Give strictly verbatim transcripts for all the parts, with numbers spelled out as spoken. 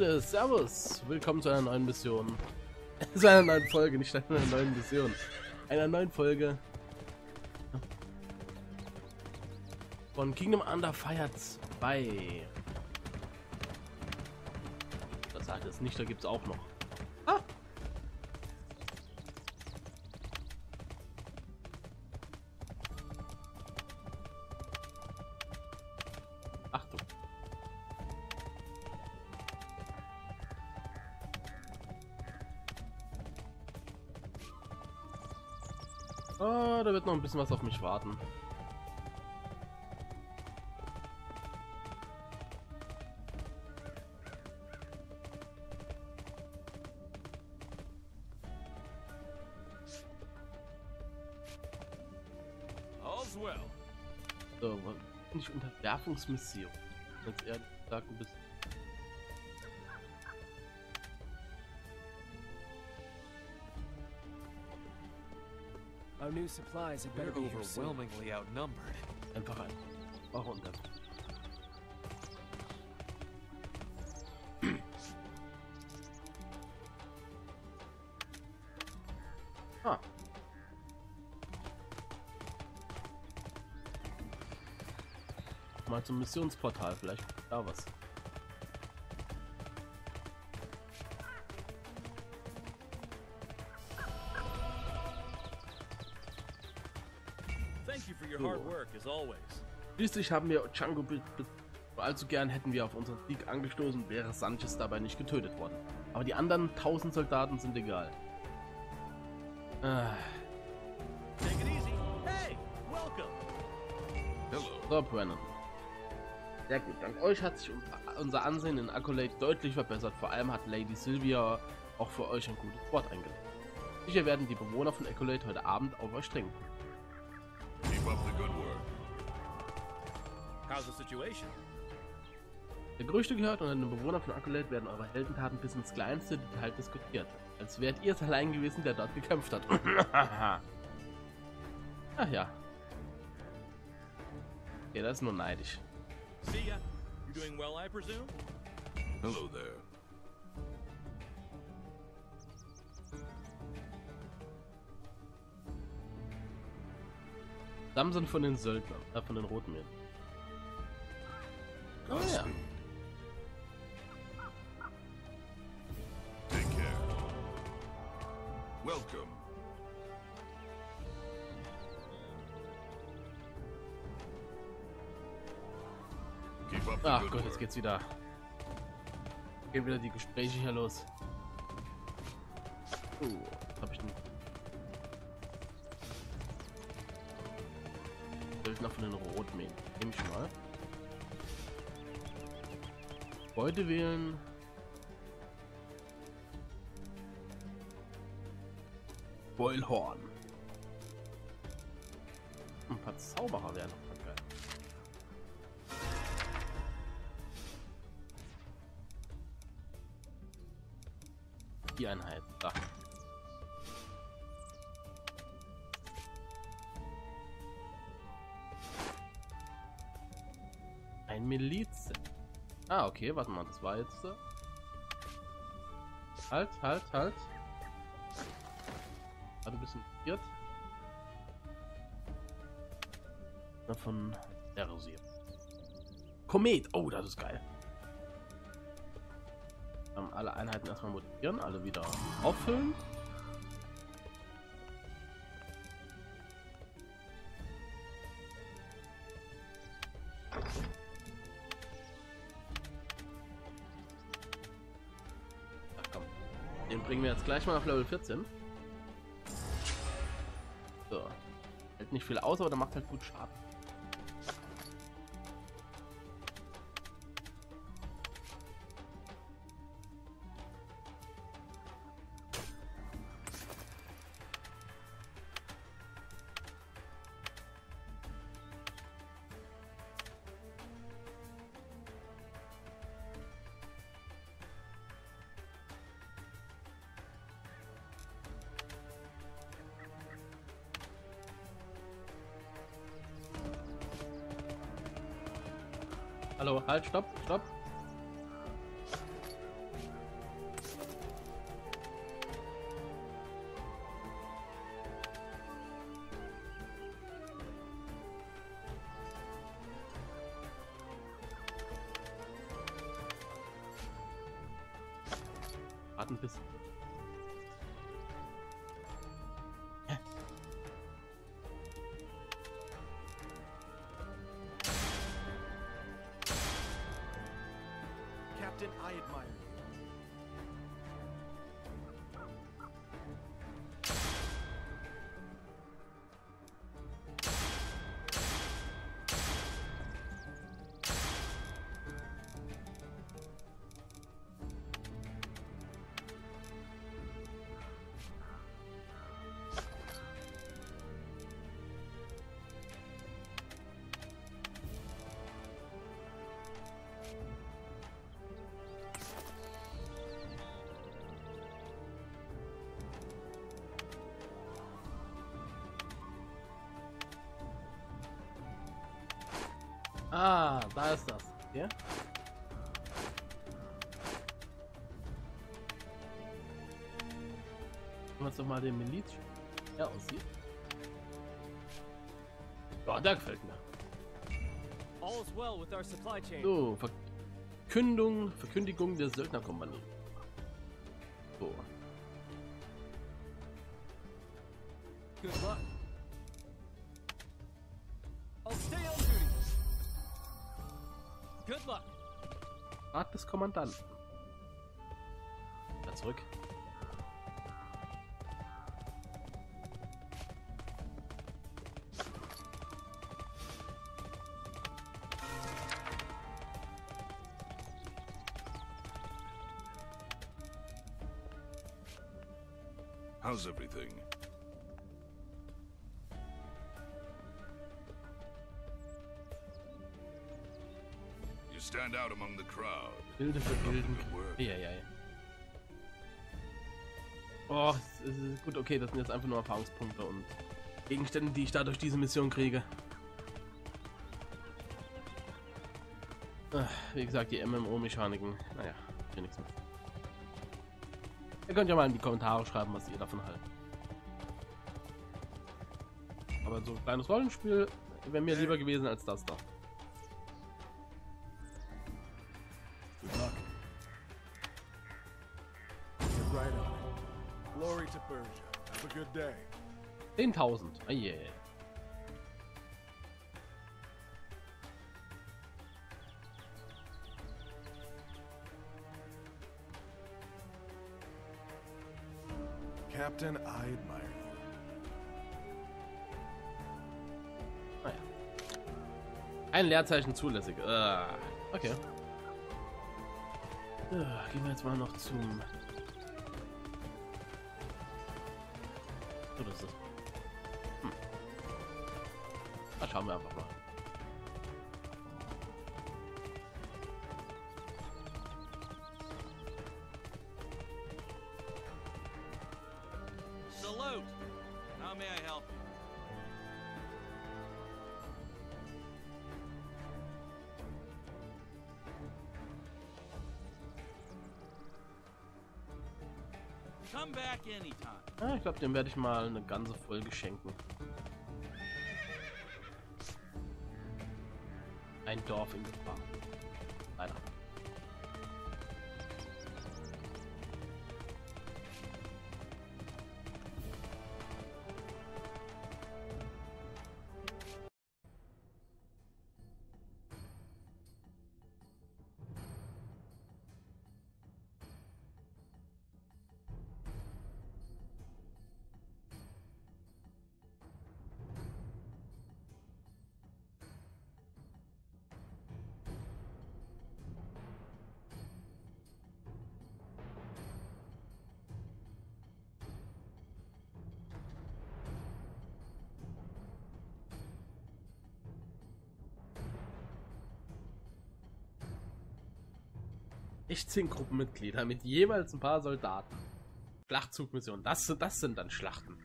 Leute, servus! Willkommen zu einer neuen Mission. Zu einer neuen Folge, nicht einer neuen Mission. Einer neuen Folge von Kingdom Under Fire zwei. Das sagt es nicht, da gibt es auch noch. Ah! Oh, da wird noch ein bisschen was auf mich warten. All's well. So, nicht Unterwerfungsmission. Ganz ehrlich gesagt ein bisschen. Our new supplies have better be overwhelmingly outnumbered. Einfach rein. Warum das? Ah. Mal zum Missionsportal, vielleicht da was. So. Schließlich haben wir Chango allzu gern, hätten wir auf unseren Sieg angestoßen, wäre Sanchez dabei nicht getötet worden. Aber die anderen tausend Soldaten sind egal. Ah. Hey, so, Brennan. Sehr gut, dank euch hat sich unser Ansehen in Accolade deutlich verbessert. Vor allem hat Lady Sylvia auch für euch ein gutes Wort eingelegt. Sicher werden die Bewohner von Accolade heute Abend auf euch trinken. Der Gerüchte gehört und an den Bewohnern von Accolade werden eure Heldentaten bis ins kleinste Detail diskutiert. Als wärt ihr es allein gewesen, der dort gekämpft hat. Ach ja. Ja, das ist nur neidisch. Hello there. Samson von den Söldnern, äh, von den Roten Mädchen. Oh ja. Take care. Welcome. Keep up the Ach good Gott, work. Jetzt geht's wieder. Gehen wieder die Gespräche hier los. Oh, was hab ich denn? Söldner von den Rotmähen. Nehm ich mal. Heute wählen. Boilhorn. Ein paar Zauberer wären noch mal geil. Die Einheit. Da. Ein Miliz. Ah, okay, warte mal, das war jetzt... Äh halt, halt, halt. Hat ein bisschen irrt. Davon der Rosier. Komet! Oh, das ist geil. Ähm, alle Einheiten erstmal motivieren, alle wieder auffüllen. Den bringen wir jetzt gleich mal auf Level vierzehn. So. Hält nicht viel aus, aber der macht halt gut Schaden. Hallo, halt, stopp, stopp. warten bis... Hä? Captain Eidmeier. Ah, da ist das. Ja? Gucken wir uns doch mal den Miliz her aussieht. Boah, da gefällt mir. So, Verkündung, Verkündigung der Söldnerkompanie. So. Good luck. Rat des Kommandanten. Da zurück. How's everything? Stand out among the crowd. Bilde für Bilden. Ja, ja, ja. Oh, es ist gut, okay, das sind jetzt einfach nur Erfahrungspunkte und Gegenstände, die ich da durch diese Mission kriege. Ach, wie gesagt, die M M O-Mechaniken. Naja, hier nichts mehr. Ihr könnt ja mal in die Kommentare schreiben, was ihr davon haltet. Aber so ein kleines Rollenspiel wäre mir lieber gewesen als das da. zehntausend. Ah, yeah. Captain Eidmeier. Ah, ja. Ein Leerzeichen zulässig. Uh, okay. Uh, gehen wir jetzt mal noch zum... Oder so. Hm. Da schauen wir einfach mal. Salute. How may I help you? Come back anytime. Ah, ich glaube, dem werde ich mal eine ganze Folge schenken. Ein Dorf in Gefahr. Leider. sechzehn Gruppenmitglieder mit jeweils ein paar Soldaten. Schlachtzugmission. Das, das sind dann Schlachten.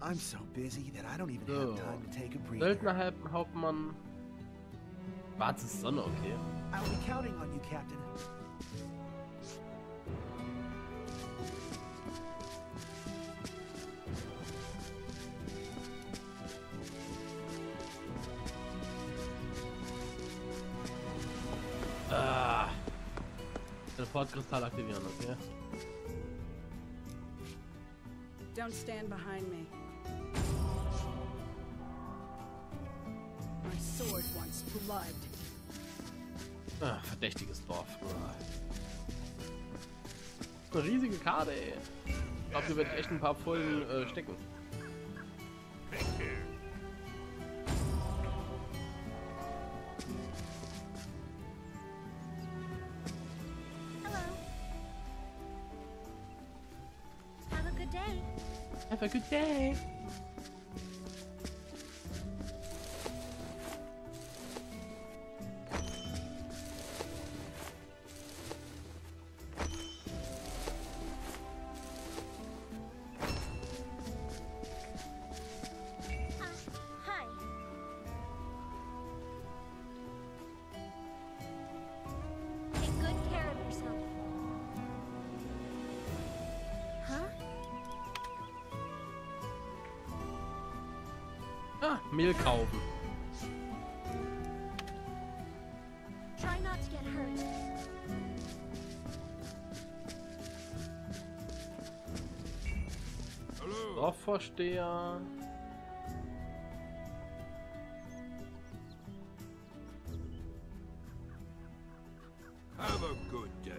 I'm so busy that I don't even have time to take a break. Söldnerhauptmann. Schwarze Sonne, okay. I'll be counting on you, Captain. Ah. Teleportkristall aktivieren, okay? Don't stand behind me. My sword wants blood. Ah, verdächtiges Dorf. Ah. Eine riesige Karte, ey. Ich glaube, hier werde ich echt ein paar Folgen äh, stecken. Have a good day. Ah, Mehl kaufen. Try not to get hurt. Hallo. Dorfvorsteher. Have a good day.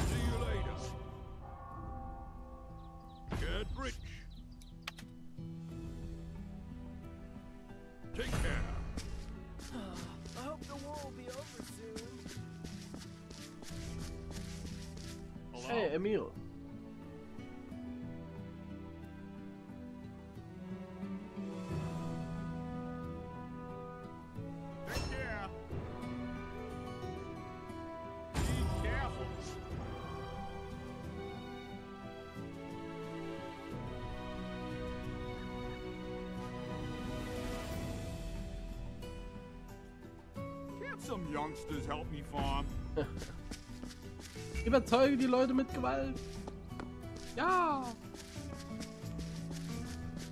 See you later. Get rich. Take care. Oh, I hope the war will be over soon. Hello? Hey, Emil. Take care. Be careful. Some youngsters help me farm. Überzeuge die Leute mit Gewalt. Ja.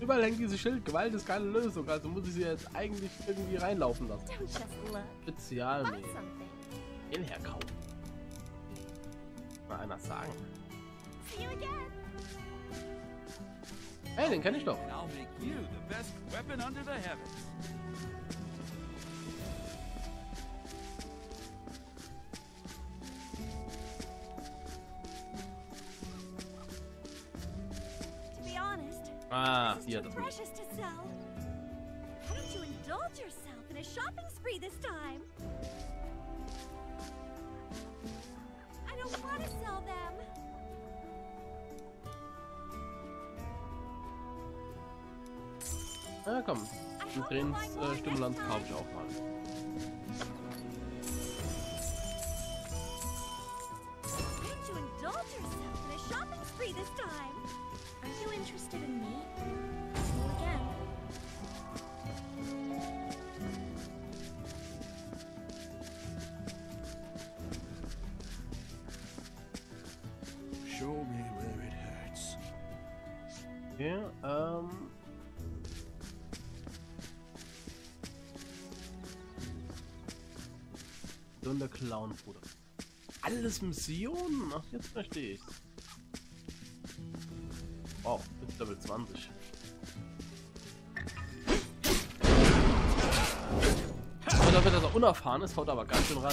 Überall hängt dieses Schild. Gewalt ist keine Lösung, also muss ich sie jetzt eigentlich irgendwie reinlaufen lassen. Spezialmehl. Den herkaufen. Mal einer sagen. Hey, den kenne ich doch. Ah, hier das. Na komm, ein Trends äh, Stimulanz kaufe ich auch mal. Okay, ähm... Und der Clown, Bruder. Alles Missionen? Ach, jetzt verstehe ich. Wow, mit Level zwanzig. Und dafür, dass er unerfahren ist, haut er aber ganz schön rein.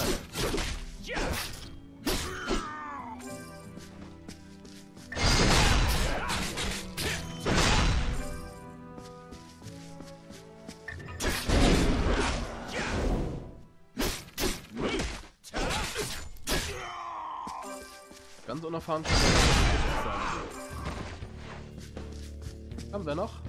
Ganz unerfahren. Haben wir noch?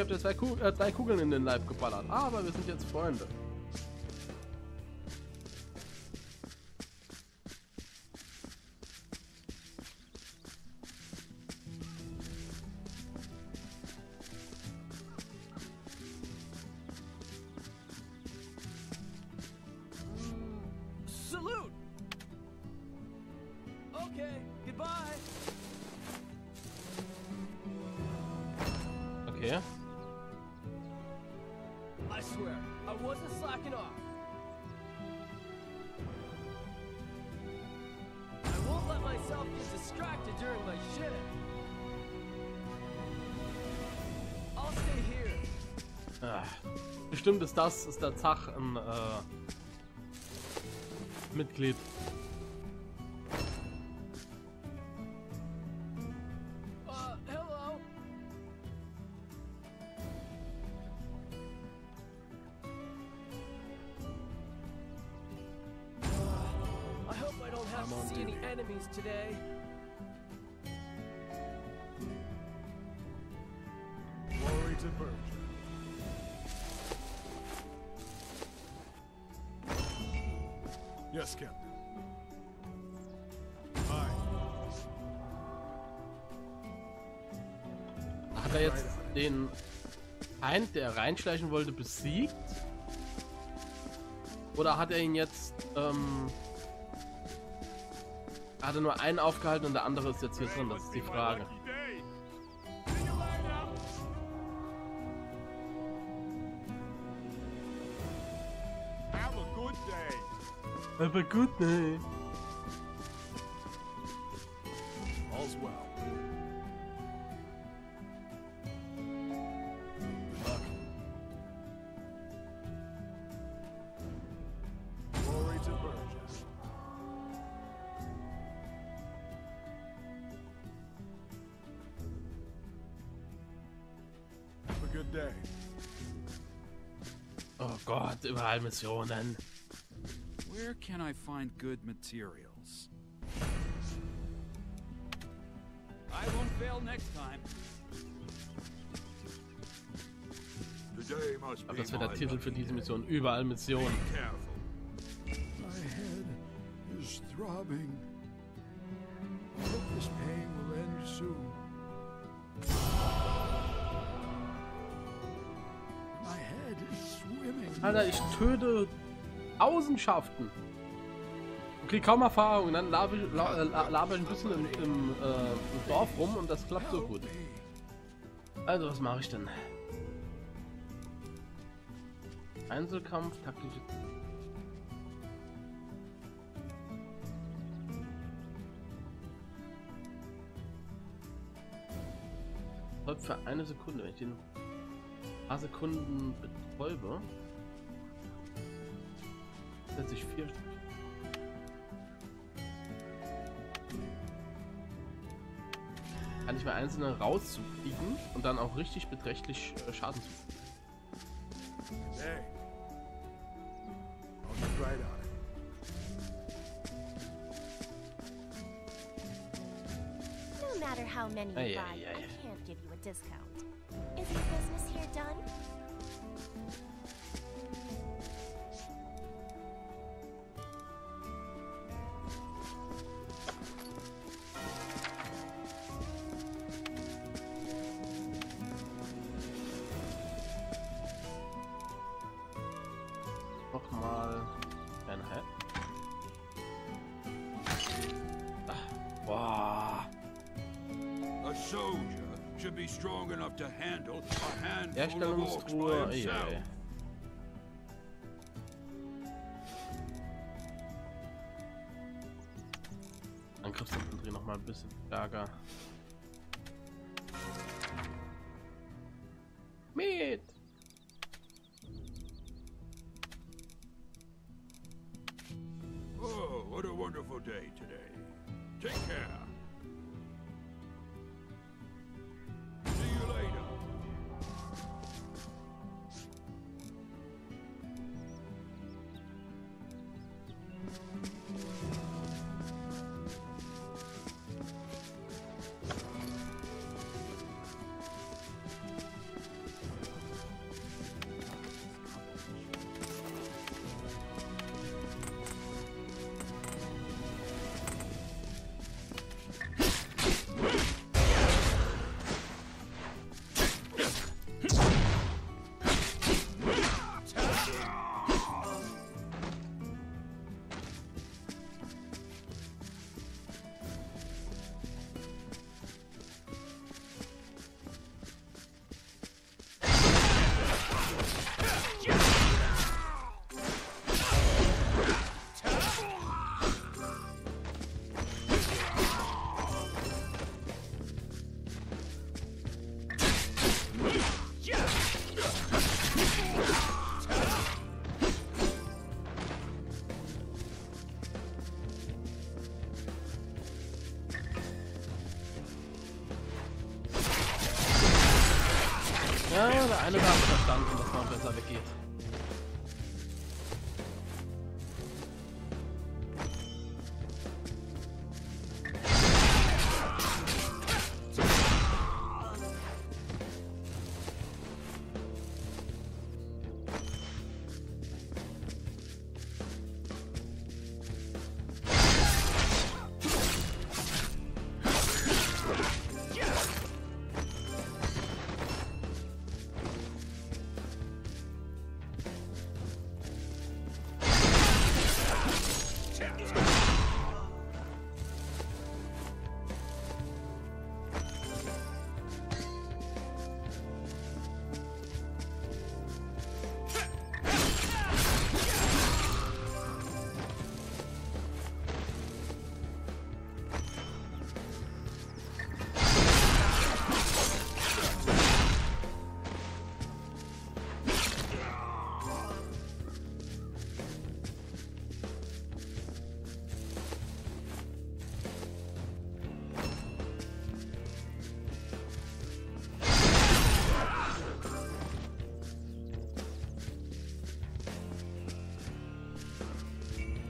ich habe dir zwei Kug äh, drei Kugeln in den Leib geballert, aber wir sind jetzt Freunde. Bestimmt ist das, ist der Zach ein äh, Mitglied. Uh, hello. Uh, I hope I don't have to see any enemies today. Glory to Burgess. Yes, Captain. Aye. Hat er jetzt den Feind, der reinschleichen wollte, besiegt? Oder hat er ihn jetzt, ähm... hat er nur einen aufgehalten und der andere ist jetzt hier drin? Das ist die Frage. Aber gut, ne? All's well. Glory to Burgess. Have a good day. Oh Gott, überall Missionen. Where can I find good materials? I won't fail next time. Today must be. Das wäre der Titel für diese Mission. Überall Missionen. My head is throbbing. I hope this pain will end soon. My head is swimming. Alter, ich töte Tausendschaftens und krieg kaum Erfahrung und dann laber ich, la, la, laber ich ein bisschen im, im, äh, im Dorf rum und das klappt so gut. Also was mache ich denn? Einzelkampf, taktische... Läuft für eine Sekunde, wenn ich den paar Sekunden betäube. Sich viel. Kann ich mal einzelne rauszufliegen und dann auch richtig beträchtlich äh, Schaden zu. Hey. No matter how many you buy, I can't give you a discount. Is your business here done? Herstellungstruhe, ey, ey. Angriffsinfanterie noch mal ein bisschen stärker. Mit! Oh, what a wonderful day today. Take care. alleine da verstanden, dass man besser weggeht.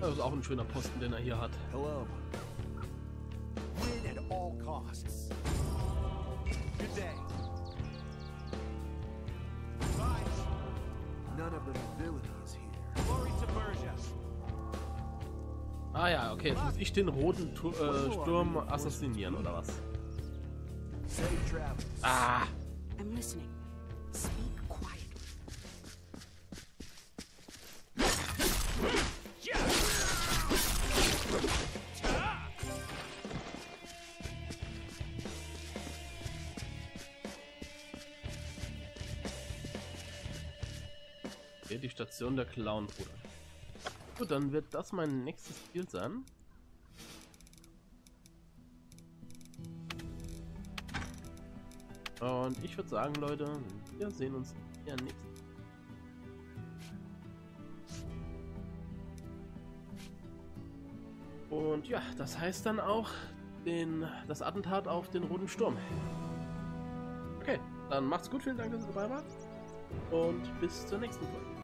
Das ist auch ein schöner Posten, den er hier hat. Hello. Win at all costs. Good day. Rise. None of the nobility is here. Glory to Burgess. Ah ja, okay, jetzt muss ich den roten tu äh, Sturm assassinieren oder was? Ah. I'm listening. Speak quiet. Die Station der Clown, Bruder. Gut, dann wird das mein nächstes Spiel sein. Und ich würde sagen, Leute, wir sehen uns ja nächstes Mal. Und ja, das heißt dann auch den, das Attentat auf den Roten Sturm. Okay, dann macht's gut, vielen Dank, dass ihr dabei wart. Und bis zur nächsten Folge.